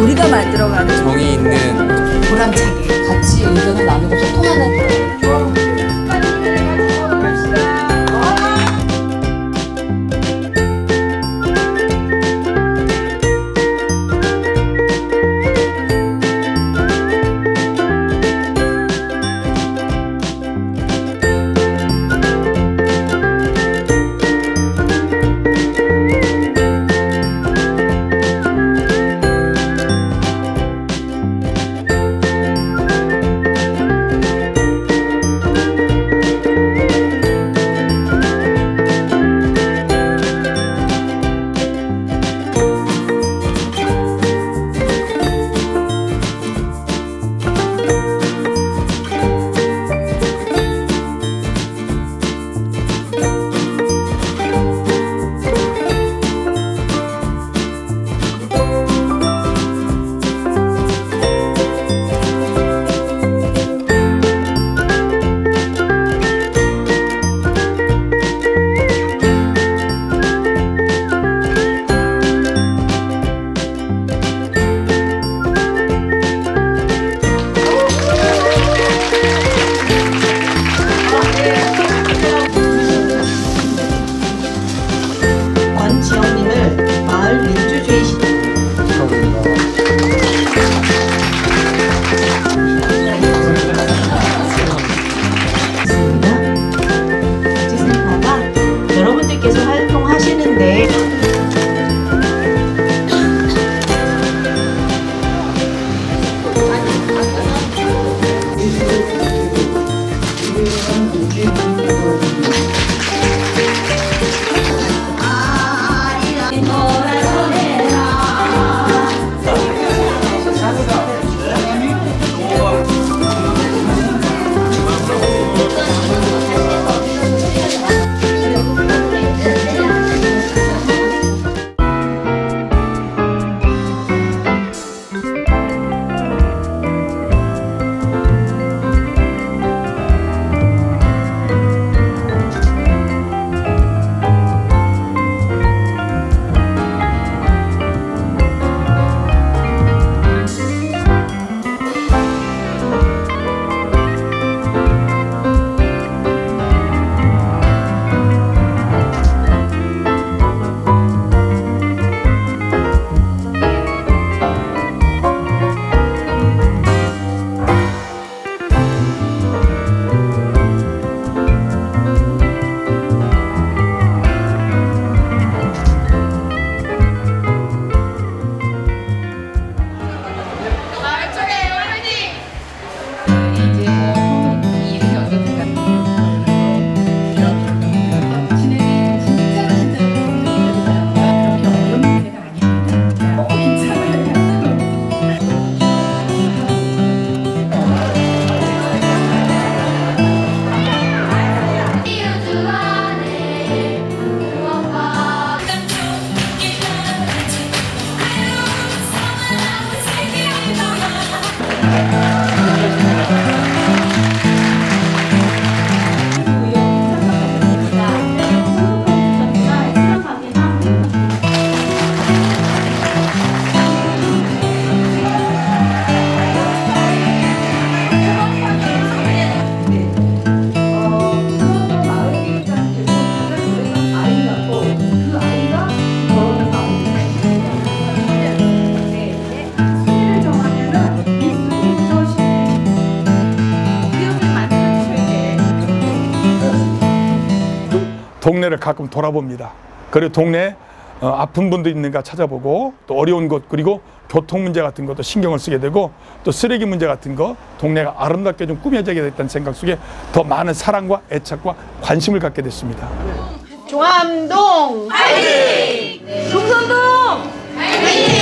우리가 만들어가는 정이 있는 보람차게 같이 의견을 나누고 소통하는 그런 동네를 가끔 돌아봅니다. 그리고 동네에 아픈 분도 있는가 찾아보고, 또 어려운 곳, 그리고 교통 문제 같은 것도 신경을 쓰게 되고, 또 쓰레기 문제 같은 거 동네가 아름답게 좀 꾸며지게 됐다는 생각 속에 더 많은 사랑과 애착과 관심을 갖게 됐습니다. 종암동 화이팅! 네. 동서동 화이팅!